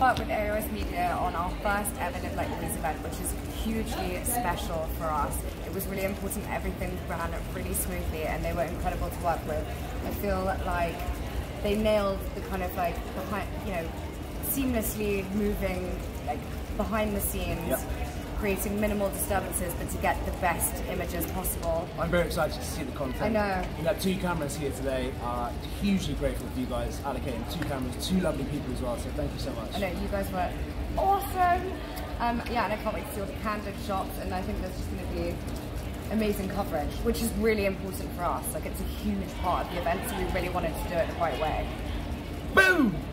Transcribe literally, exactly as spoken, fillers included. part with A O S Media on our first ever Live.Like.Louise event, which is hugely special for us. It was really important that everything ran really smoothly, and they were incredible to work with. I feel like they nailed the kind of like behind, you know, seamlessly moving like behind the scenes. Yep. Creating minimal disturbances, but to get the best images possible. I'm very excited to see the content. I know. We've got two cameras here today. Uh, hugely grateful for you guys allocating two cameras, two lovely people as well, so thank you so much. I know, you guys were awesome. Um, yeah, and I can't wait to see all the candid shots, and I think there's just going to be amazing coverage, which is really important for us. Like, it's a huge part of the event, so we really wanted to do it the right way. Boom!